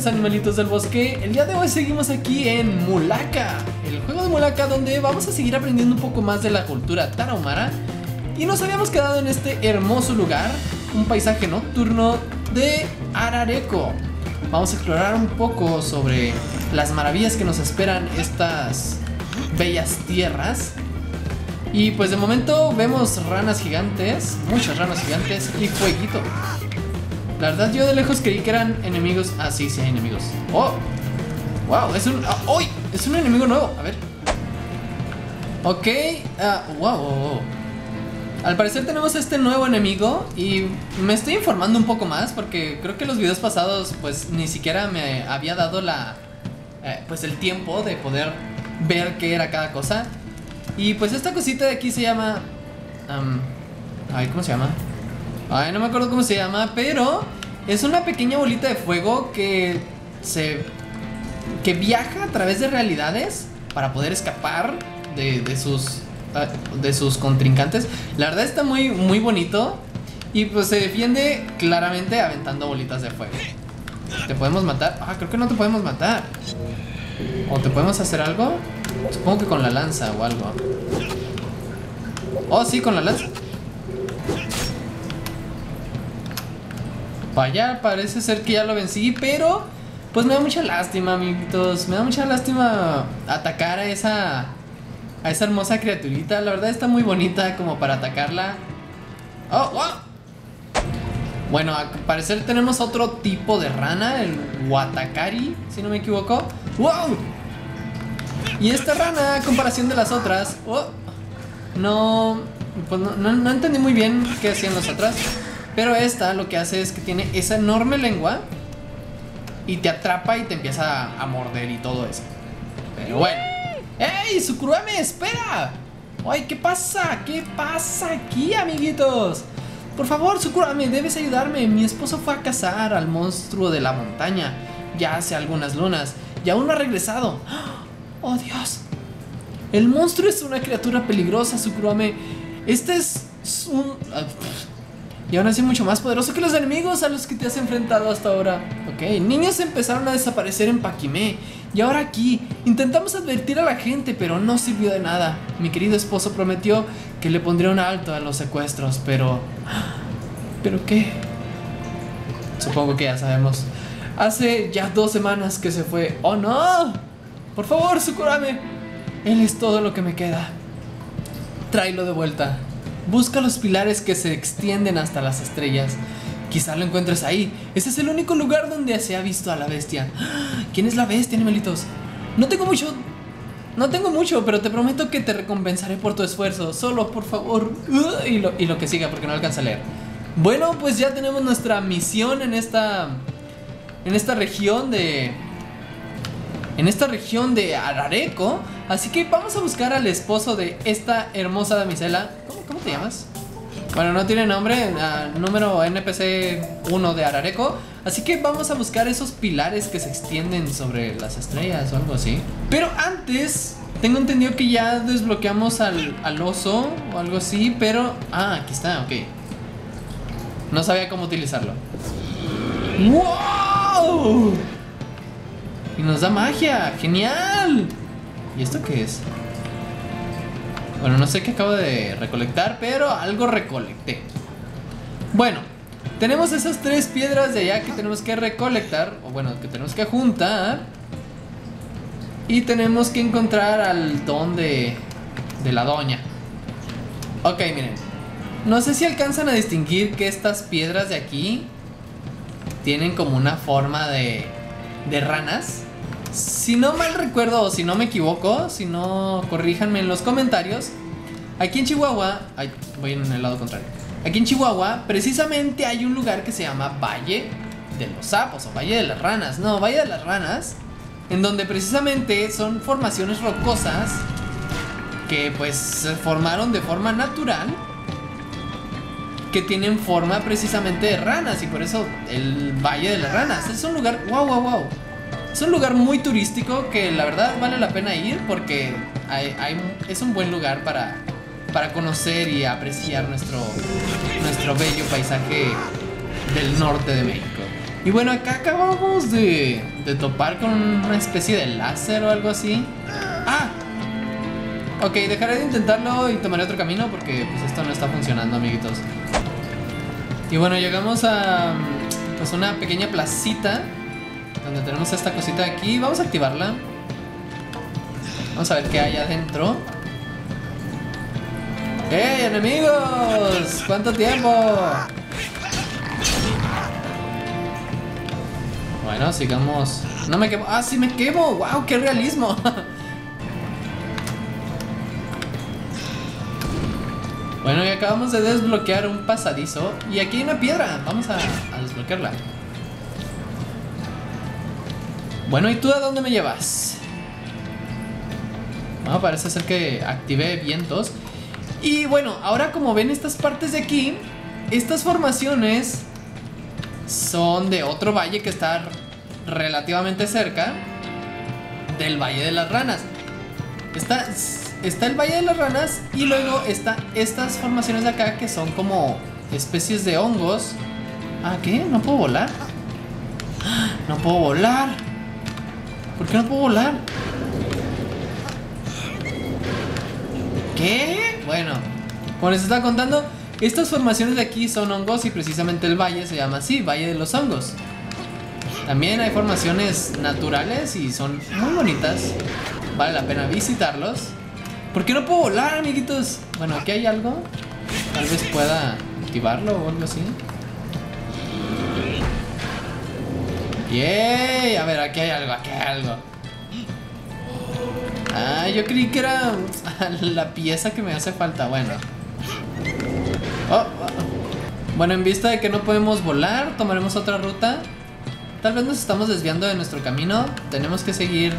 diferentes animalitos del bosque. El día de hoy seguimos aquí en Mulaka, el juego de Mulaka, donde vamos a seguir aprendiendo un poco más de la cultura tarahumara. Y nos habíamos quedado en este hermoso lugar, un paisaje nocturno de Arareko. Vamos a explorar un poco sobre las maravillas que nos esperan estas bellas tierras. Y pues de momento vemos ranas gigantes, muchas ranas gigantes y fueguito. La verdad yo de lejos creí que eran enemigos. Ah, sí, sí hay enemigos. ¡Oh! ¡Wow! Es un... ¡Uy! Es un enemigo nuevo. A ver. Ok. ¡Wow! Al parecer tenemos este nuevo enemigo. Y me estoy informando un poco más, porque creo que los videos pasados pues ni siquiera me había dado la... pues el tiempo de poder ver qué era cada cosa. Y pues esta cosita de aquí se llama... ay, ¿cómo se llama? Ay, no me acuerdo cómo se llama, pero es una pequeña bolita de fuego que que viaja a través de realidades para poder escapar de sus contrincantes. La verdad está muy, muy bonito. Y pues se defiende claramente aventando bolitas de fuego. ¿Te podemos matar? Ah, creo que no te podemos matar. ¿O te podemos hacer algo? Supongo que con la lanza o algo. Oh, sí, con la lanza. Vaya, parece ser que ya lo vencí, pero pues me da mucha lástima, amiguitos. Me da mucha lástima atacar a esa hermosa criaturita. La verdad está muy bonita como para atacarla. ¡Oh! ¡Oh! Bueno, al parecer tenemos otro tipo de rana, el Watakari, si no me equivoco. ¡Wow! Y esta rana, a comparación de las otras... ¡Oh! No, pues no entendí muy bien qué hacían las otras. Pero esta lo que hace es que tiene esa enorme lengua y te atrapa y te empieza a morder y todo eso. Pero bueno. ¡Ey, Sukurúame, espera! ¡Ay, qué pasa! ¿Qué pasa aquí, amiguitos? Por favor, Sukurúame, debes ayudarme. Mi esposo fue a cazar al monstruo de la montaña ya hace algunas lunas y aún no ha regresado. ¡Oh, Dios! El monstruo es una criatura peligrosa, Sukurúame. Este es un... y aún así mucho más poderoso que los enemigos a los que te has enfrentado hasta ahora. Ok, niños empezaron a desaparecer en Paquimé. Y ahora aquí, intentamos advertir a la gente, pero no sirvió de nada. Mi querido esposo prometió que le pondría un alto a los secuestros, pero... ¿Pero qué? Supongo que ya sabemos. Hace ya 2 semanas que se fue. ¡Oh, no! Por favor, Sukurúame. Él es todo lo que me queda. Tráelo de vuelta. Busca los pilares que se extienden hasta las estrellas. Quizá lo encuentres ahí. Ese es el único lugar donde se ha visto a la bestia. ¿Quién es la bestia, animalitos? No tengo mucho, pero te prometo que te recompensaré por tu esfuerzo. Solo, por favor. Y lo que siga, porque no alcanza a leer. Bueno, pues ya tenemos nuestra misión en esta región de... en esta región de Arareko. Así que vamos a buscar al esposo de esta hermosa damisela. ¿Cómo te llamas? Bueno, no tiene nombre. Número NPC 1 de Arareko. Así que vamos a buscar esos pilares que se extienden sobre las estrellas o algo así. Pero antes, tengo entendido que ya desbloqueamos al oso o algo así. Pero... ah, aquí está, ok. No sabía cómo utilizarlo. ¡Wow! Y nos da magia, genial. ¿Y esto qué es? Bueno, no sé qué acabo de recolectar, pero algo recolecté. Bueno, tenemos esas 3 piedras de allá que tenemos que recolectar, o bueno, que tenemos que juntar. Y tenemos que encontrar al don de la doña. Ok, miren. No sé si alcanzan a distinguir que estas piedras de aquí tienen como una forma de ranas. Si no mal recuerdo o si no me equivoco, si no, corríjanme en los comentarios. Aquí en Chihuahua... ay, voy en el lado contrario. Aquí en Chihuahua precisamente hay un lugar que se llama Valle de los Sapos o Valle de las Ranas. No, Valle de las Ranas, en donde precisamente son formaciones rocosas que pues se formaron de forma natural, que tienen forma precisamente de ranas, y por eso el Valle de las Ranas. Es un lugar... wow. Es un lugar muy turístico que la verdad vale la pena ir, porque es un buen lugar para conocer y apreciar nuestro bello paisaje del norte de México. Y bueno, acá acabamos de topar con una especie de láser o algo así. ¡Ah! Ok, dejaré de intentarlo y tomaré otro camino porque pues esto no está funcionando, amiguitos. Y bueno, llegamos a pues una pequeña placita donde tenemos esta cosita de aquí. Vamos a activarla. Vamos a ver qué hay adentro. ¡Hey, enemigos! ¿Cuánto tiempo? Bueno, sigamos. No me quemo. ¡Ah, sí me quemo! ¡Wow! ¡Qué realismo! Bueno, y acabamos de desbloquear un pasadizo. Y aquí hay una piedra. Vamos a desbloquearla. Bueno, ¿y tú a dónde me llevas? Bueno, parece ser que activé vientos. Y bueno, ahora como ven estas partes de aquí, estas formaciones son de otro valle que está relativamente cerca del Valle de las Ranas. Está el Valle de las Ranas y luego está estas formaciones de acá que son como especies de hongos. Ah, ¿qué? ¿No puedo volar? No puedo volar. ¿Por qué no puedo volar? ¿Qué? Bueno, como les estaba contando, estas formaciones de aquí son hongos y precisamente el valle se llama así, Valle de los Hongos. También hay formaciones naturales y son muy bonitas. Vale la pena visitarlos. ¿Por qué no puedo volar, amiguitos? Bueno, aquí hay algo. Tal vez pueda activarlo o algo así. ¡Yay! A ver, aquí hay algo, aquí hay algo. Ah, yo creí que era la pieza que me hace falta. Bueno. Oh. Bueno, en vista de que no podemos volar, tomaremos otra ruta. Tal vez nos estamos desviando de nuestro camino. Tenemos que seguir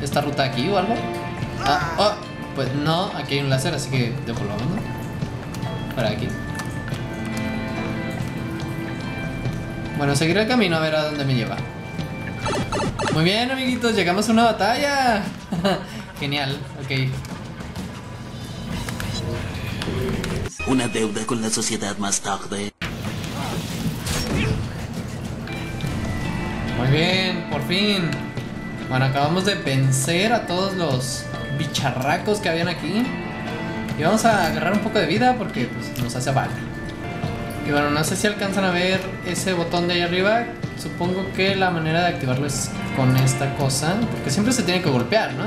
esta ruta aquí o algo. Ah, oh, pues no, aquí hay un láser, así que devolvamos, ¿no? Para aquí. Bueno, seguiré el camino a ver a dónde me lleva. Muy bien, amiguitos, llegamos a una batalla. Genial, ok. Una deuda con la sociedad más tarde. Muy bien, por fin. Bueno, acabamos de vencer a todos los bicharracos que habían aquí. Y vamos a agarrar un poco de vida porque pues, nos hace falta. Y bueno, no sé si alcanzan a ver ese botón de ahí arriba. Supongo que la manera de activarlo es con esta cosa, porque siempre se tiene que golpear, ¿no?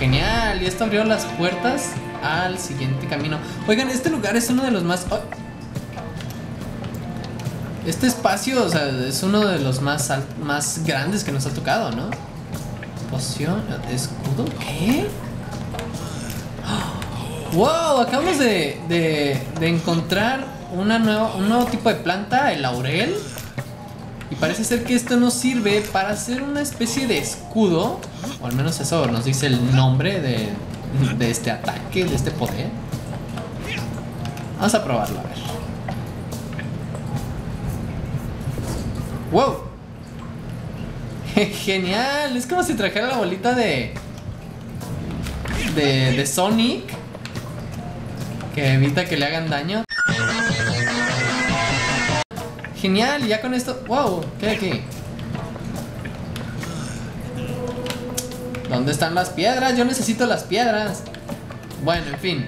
Genial, y esto abrió las puertas al siguiente camino. Oigan, este lugar es uno de los más... Oh. Este espacio, o sea, es uno de los más grandes que nos ha tocado, ¿no? Poción, escudo, ¿qué? Oh. ¡Wow! Acabamos de encontrar un nuevo tipo de planta, el laurel. Y parece ser que esto nos sirve para hacer una especie de escudo. O al menos eso nos dice el nombre de este ataque, de este poder. Vamos a probarlo, a ver. ¡Wow! ¡Genial! Es como si trajera la bolita de Sonic, que evita que le hagan daño. Genial, ya con esto... ¡Wow! ¿Qué hay aquí? ¿Dónde están las piedras? Yo necesito las piedras. Bueno, en fin.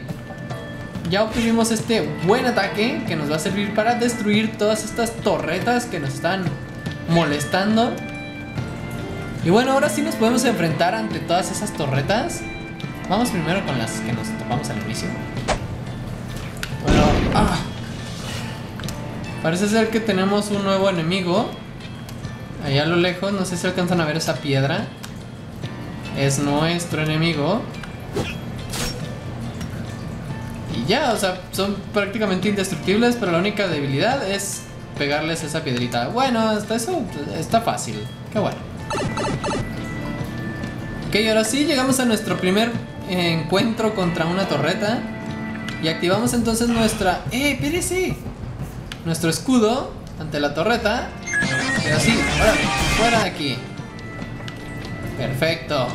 Ya obtuvimos este buen ataque que nos va a servir para destruir todas estas torretas que nos están molestando. Y bueno, ahora sí nos podemos enfrentar ante todas esas torretas. Vamos primero con las que nos topamos al inicio. Bueno... ¡Ah! Parece ser que tenemos un nuevo enemigo. Allá a lo lejos, no sé si alcanzan a ver esa piedra. Es nuestro enemigo. Y ya, o sea, son prácticamente indestructibles, pero la única debilidad es pegarles esa piedrita. Bueno, hasta eso está fácil. Qué bueno. Ok, ahora sí llegamos a nuestro primer encuentro contra una torreta. Y activamos entonces nuestra... ¡Espérese! Nuestro escudo ante la torreta. Pero así, fuera de aquí. Perfecto.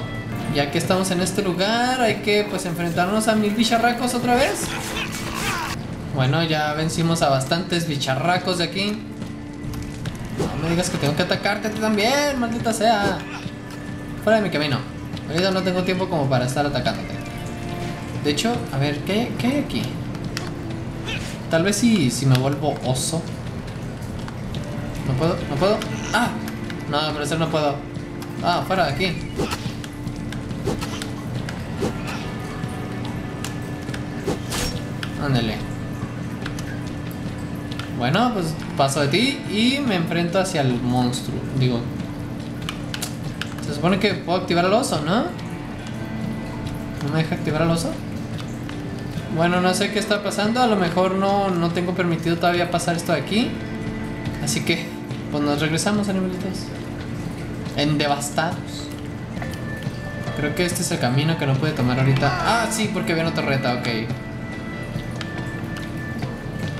Ya que estamos en este lugar, hay que pues enfrentarnos a mis bicharracos otra vez. Bueno, ya vencimos a bastantes bicharracos de aquí. No me digas que tengo que atacarte tú también, maldita sea. Fuera de mi camino. Ahorita no tengo tiempo como para estar atacándote. De hecho, a ver, ¿qué hay aquí? Tal vez si me vuelvo oso. No puedo. Ah, no, al parecer no puedo. Ah, fuera de aquí. Ándale. Bueno, pues paso de ti y me enfrento hacia el monstruo. Digo, se supone que puedo activar al oso, ¿no? ¿No me deja activar al oso? Bueno, no sé qué está pasando. A lo mejor no tengo permitido todavía pasar esto de aquí. Así que, pues nos regresamos, animalitos. En devastados. Creo que este es el camino que no pude tomar ahorita. Ah, sí, porque había una torreta, ok.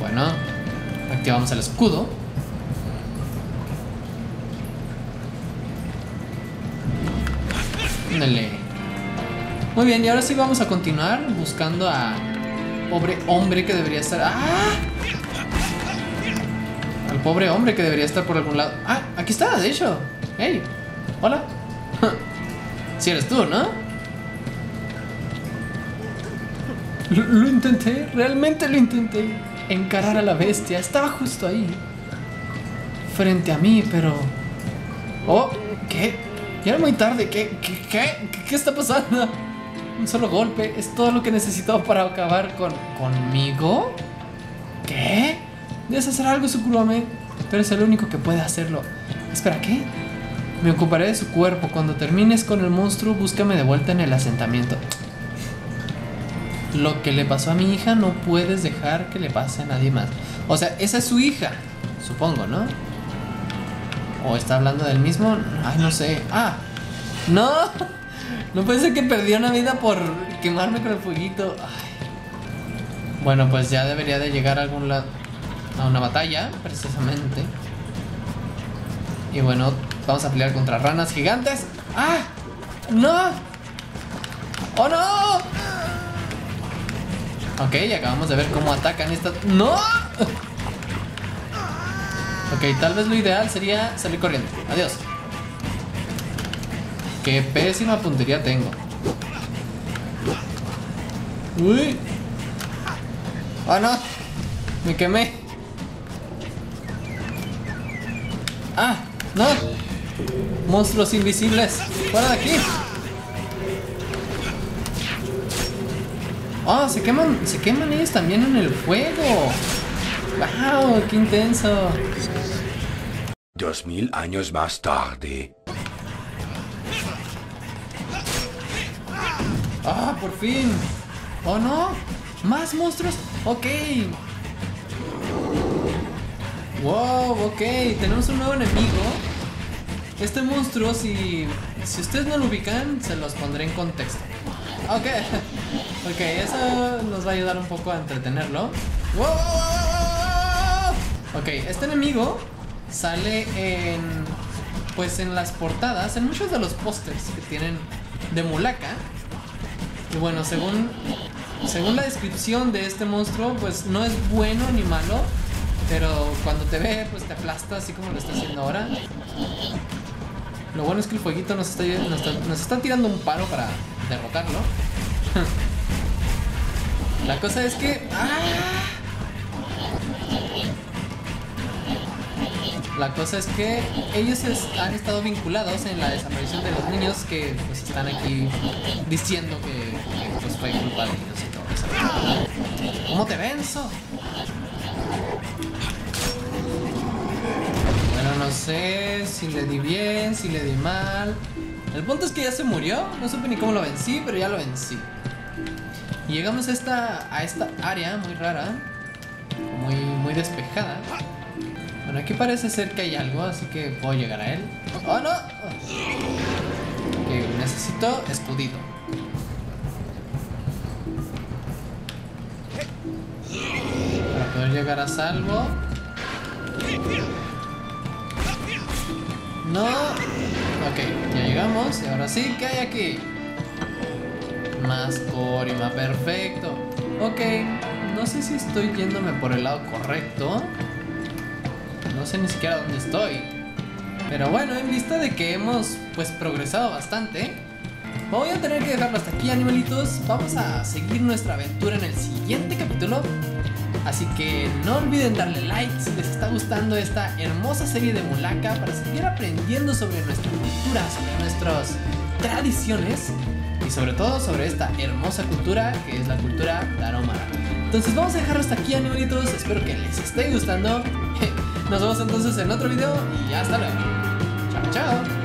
Bueno, activamos el escudo. Dale. Muy bien, y ahora sí vamos a continuar buscando a... pobre hombre que debería estar... ¡Ah! Al pobre hombre que debería estar por algún lado. ¡Ah! Aquí está, de hecho. ¡Hey! ¡Hola! Si eres tú, ¿no? Lo intenté, realmente lo intenté. Encarar a la bestia, estaba justo ahí frente a mí, pero... ¡Oh! ¿Qué? Ya era muy tarde. ¿Qué está pasando? Un solo golpe es todo lo que necesitaba para acabar conmigo. ¿Qué? Debes hacer algo, Sukurúame, pero es el único que puede hacerlo. Espera, ¿qué? Me ocuparé de su cuerpo. Cuando termines con el monstruo, búscame de vuelta en el asentamiento. Lo que le pasó a mi hija no puedes dejar que le pase a nadie más. O sea, esa es su hija, supongo, ¿no? ¿O está hablando del mismo? Ay, no sé. ¡Ah! ¡No! No puede ser que perdió una vida por quemarme con el fueguito. Ay. Bueno, pues ya debería de llegar a algún lado. A una batalla, precisamente. Y bueno, vamos a pelear contra ranas gigantes. ¡Ah! ¡No! ¡Oh, no! Ok, acabamos de ver cómo atacan estas... ¡No! Ok, tal vez lo ideal sería salir corriendo. Adiós. Qué pésima puntería tengo. Uy. ¡Ah, no! Me quemé. ¡Ah! ¡No! Monstruos invisibles. ¡Fuera de aquí! Oh, se queman ellos también en el fuego. Wow, qué intenso. 2000 años más tarde. Ah, por fin. Oh, no. Más monstruos. Ok. Wow, ok. Tenemos un nuevo enemigo. Este monstruo, si ustedes no lo ubican, se los pondré en contexto. Ok, eso nos va a ayudar un poco a entretenerlo. ¡Wow! Ok, este enemigo sale en... pues en las portadas, en muchos de los pósters que tienen de Mulaka. Y bueno, según la descripción de este monstruo, pues no es bueno ni malo, pero cuando te ve, pues te aplasta, así como lo está haciendo ahora. Lo bueno es que el fueguito nos está tirando un paro para derrotarlo. La cosa es que... ¡ah! La cosa es que ellos han estado vinculados en la desaparición de los niños que pues están aquí diciendo que pues fue culpa de ellos y todo eso. ¿Cómo te venzo? Bueno, no sé si le di bien, si le di mal. El punto es que ya se murió. No supe ni cómo lo vencí, pero ya lo vencí. Y llegamos a esta área muy rara, muy despejada. Bueno, aquí parece ser que hay algo, así que puedo llegar a él. ¡Oh, no! Ok, necesito escudito. Para poder llegar a salvo. No. Ok, ya llegamos. Y ahora sí, ¿qué hay aquí? Más corima, perfecto. Ok, no sé si estoy yéndome por el lado correcto. No sé ni siquiera dónde estoy. Pero bueno, en vista de que hemos pues progresado bastante, voy a tener que dejarlo hasta aquí, animalitos. Vamos a seguir nuestra aventura en el siguiente capítulo. Así que no olviden darle like si les está gustando esta hermosa serie de Mulaka, para seguir aprendiendo sobre nuestra cultura, sobre nuestras tradiciones y sobre todo sobre esta hermosa cultura que es la cultura Tarahumara. Entonces vamos a dejarlo hasta aquí, animalitos. Espero que les esté gustando. Nos vemos entonces en otro video y hasta luego. Chao, chao.